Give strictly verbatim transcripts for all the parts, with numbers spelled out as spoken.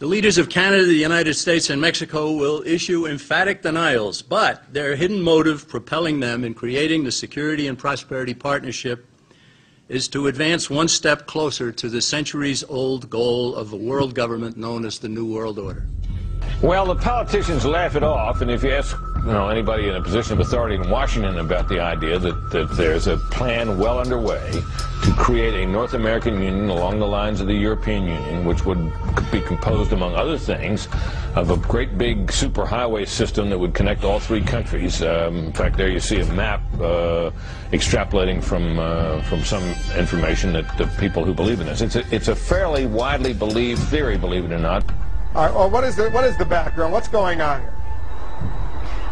The leaders of Canada, the United States, and Mexico will issue emphatic denials, but their hidden motive propelling them in creating the Security and Prosperity Partnership is to advance one step closer to the centuries-old goal of the world government known as the New World Order. Well, the politicians laugh it off, and if you ask you know, anybody in a position of authority in Washington about the idea that, that there's a plan well underway to create a North American Union along the lines of the European Union, which would be composed, among other things, of a great big superhighway system that would connect all three countries. Um, in fact, there you see a map uh, extrapolating from uh, from some information that the people who believe in this. It's a, it's a fairly widely believed theory, believe it or not. All right, well, what is the, what is the background? What's going on here?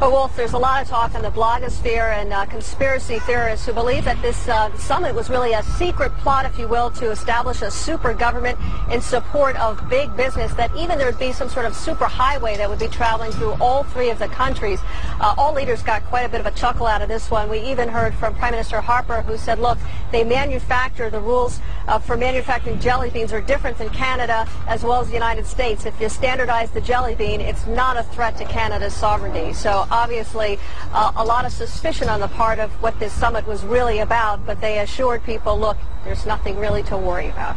Oh, Wolf, there's a lot of talk in the blogosphere and uh, conspiracy theorists who believe that this uh, summit was really a secret plot, if you will, to establish a super government in support of big business, that even there would be some sort of super highway that would be traveling through all three of the countries. Uh, all leaders got quite a bit of a chuckle out of this one. We even heard from Prime Minister Harper, who said, look, they manufacture the rules uh, for manufacturing jelly beans are different than Canada as well as the United States. If you standardize the jelly bean, it's not a threat to Canada's sovereignty. So obviously, uh, a lot of suspicion on the part of what this summit was really about, but they assured people, look, there's nothing really to worry about.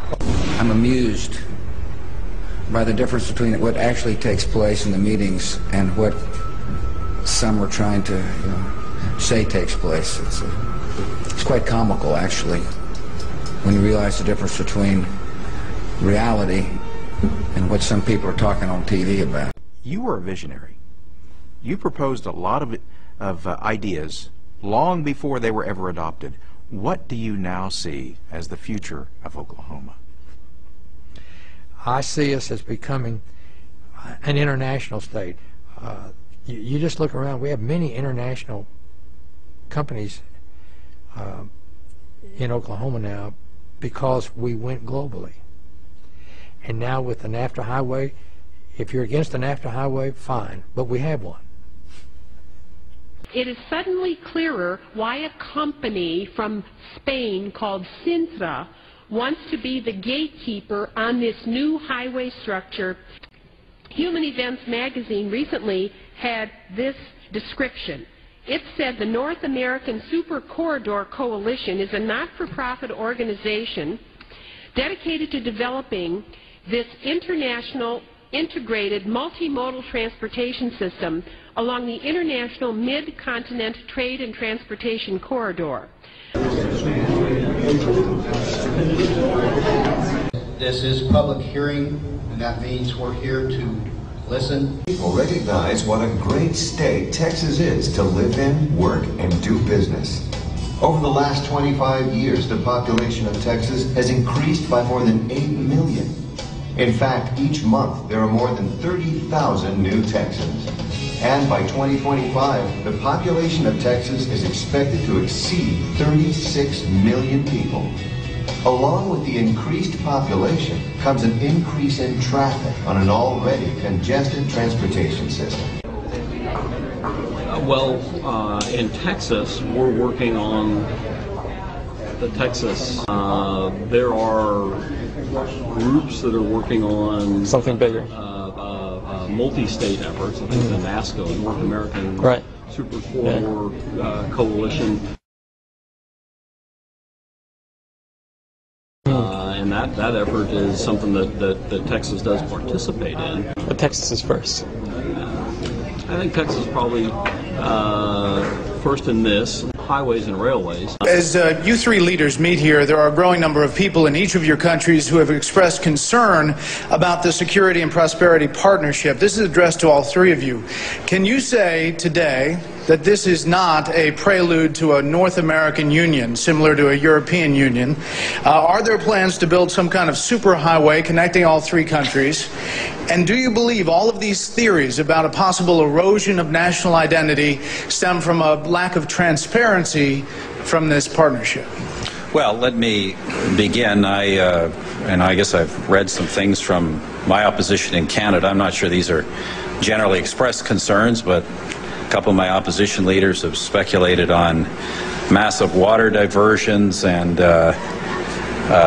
I'm amused by the difference between what actually takes place in the meetings and what some are trying to you know, say takes place. It's, a, it's quite comical, actually, when you realize the difference between reality and what some people are talking on T V about. You were a visionary. You proposed a lot of, of uh, ideas long before they were ever adopted. What do you now see as the future of Oklahoma? I see us as becoming an international state. Uh, you, you just look around. We have many international companies uh, in Oklahoma now because we went globally. And now with the NAFTA highway, if you're against the NAFTA highway, fine, but we have one. It is suddenly clearer why a company from Spain called Cintra wants to be the gatekeeper on this new highway structure. Human Events magazine recently had this description. It said the North American Super Corridor Coalition is a not-for-profit organization dedicated to developing this international integrated multimodal transportation system along the international mid-continent trade and transportation corridor. This is public hearing, and that means we're here to listen. People recognize what a great state Texas is to live in, work, and do business. Over the last twenty-five years, the population of Texas has increased by more than eight million. In fact, each month there are more than thirty thousand new Texans. And by twenty twenty-five, the population of Texas is expected to exceed thirty-six million people. Along with the increased population comes an increase in traffic on an already congested transportation system. Uh, well, uh, in Texas, we're working on the Texas. Uh, there are groups that are working on something bigger, uh, uh, uh, multi-state efforts. I think mm. the NASCO, North American right. Super Corridor yeah. uh, Coalition, mm. uh, and that that effort is something that, that that Texas does participate in. But Texas is first. Uh, I think Texas is probably uh, first in this. Highways and railways. As uh, you three leaders meet here, there are a growing number of people in each of your countries who have expressed concern about the Security and Prosperity Partnership. This is addressed to all three of you. Can you say today that this is not a prelude to a North American Union similar to a European Union? Uh, are there plans to build some kind of superhighway connecting all three countries? And do you believe all of these theories about a possible erosion of national identity stem from a lack of transparency from this partnership? Well, let me begin. I uh, and I guess I've read some things from my opposition in Canada. I'm not sure these are generally expressed concerns, but a couple of my opposition leaders have speculated on massive water diversions and uh, uh,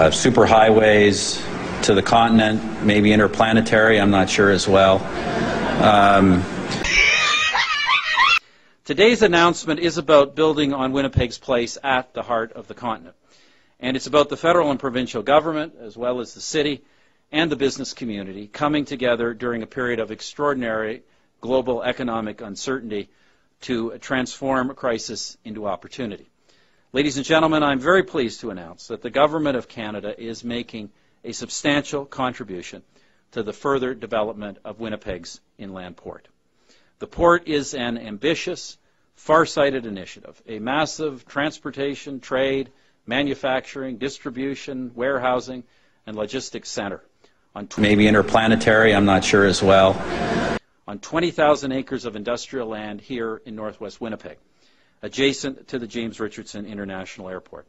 superhighways, to the continent, maybe interplanetary, I'm not sure as well. Um, Today's announcement is about building on Winnipeg's place at the heart of the continent. And it's about the federal and provincial government, as well as the city and the business community, coming together during a period of extraordinary global economic uncertainty to transform a crisis into opportunity. Ladies and gentlemen, I'm very pleased to announce that the Government of Canada is making a substantial contribution to the further development of Winnipeg's inland port. The port is an ambitious, far-sighted initiative, a massive transportation, trade, manufacturing, distribution, warehousing, and logistics center. On Maybe interplanetary, I'm not sure as well. On twenty thousand acres of industrial land here in northwest Winnipeg, adjacent to the James Richardson International Airport.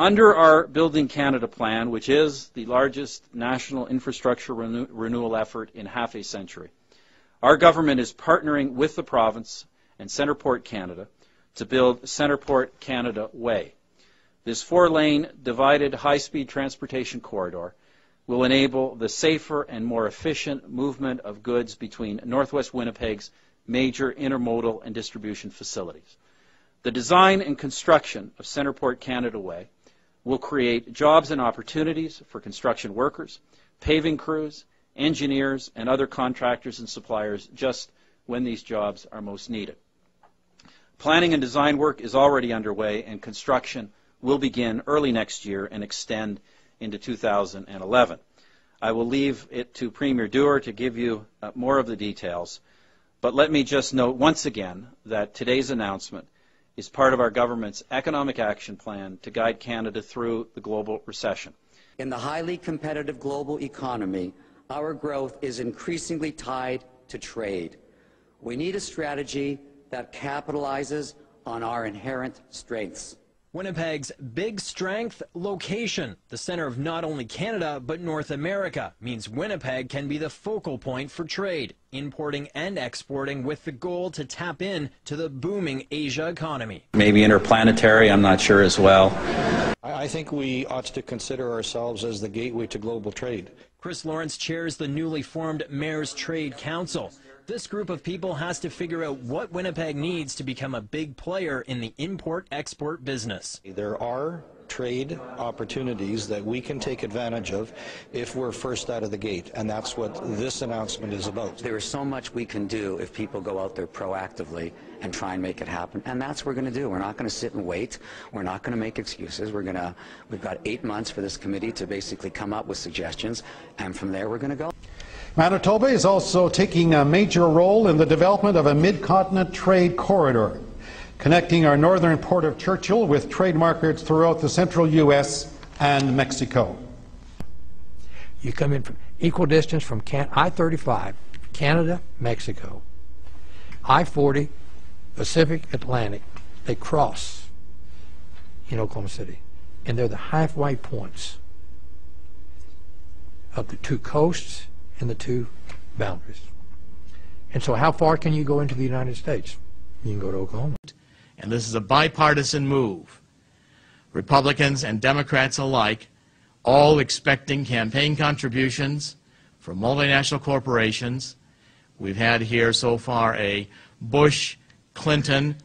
Under our Building Canada plan, which is the largest national infrastructure renew renewal effort in half a century, our government is partnering with the province and CentrePort Canada to build CentrePort Canada Way. This four-lane divided high-speed transportation corridor will enable the safer and more efficient movement of goods between northwest Winnipeg's major intermodal and distribution facilities. The design and construction of CentrePort Canada Way will create jobs and opportunities for construction workers, paving crews, engineers, and other contractors and suppliers just when these jobs are most needed. Planning and design work is already underway, and construction will begin early next year and extend into two thousand eleven. I will leave it to Premier Dewar to give you uh, more of the details, but let me just note once again that today's announcement is part of our government's economic action plan to guide Canada through the global recession. In the highly competitive global economy, our growth is increasingly tied to trade. We need a strategy that capitalizes on our inherent strengths. Winnipeg's big strength, location, the center of not only Canada but North America, means Winnipeg can be the focal point for trade, importing and exporting, with the goal to tap in to the booming Asia economy. Maybe interplanetary, I'm not sure as well. I think we ought to consider ourselves as the gateway to global trade. Chris Lawrence chairs the newly formed Mayor's Trade Council. This group of people has to figure out what Winnipeg needs to become a big player in the import-export business. There are trade opportunities that we can take advantage of if we're first out of the gate, and that's what this announcement is about. There is so much we can do if people go out there proactively and try and make it happen, and that's what we're going to do. We're not going to sit and wait. We're not going to make excuses. We're going to, we've got eight months for this committee to basically come up with suggestions, and from there we're going to go. Manitoba is also taking a major role in the development of a mid-continent trade corridor, connecting our northern port of Churchill with trade markets throughout the central U S and Mexico. You come in from equal distance from I thirty-five, Canada, Mexico, I forty, Pacific, Atlantic. They cross in Oklahoma City, and they're the halfway points of the two coasts and the two boundaries. And so how far can you go into the United States? You can go to Oklahoma. And this is a bipartisan move. Republicans and Democrats alike, all expecting campaign contributions from multinational corporations. We've had here so far a Bush-Clinton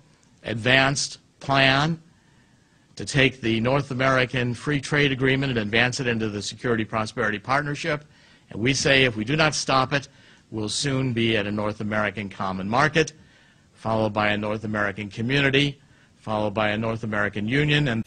advanced plan to take the North American Free Trade Agreement and advance it into the Security and Prosperity Partnership. And we say if we do not stop it, we'll soon be at a North American common market, followed by a North American community, followed by a North American Union. And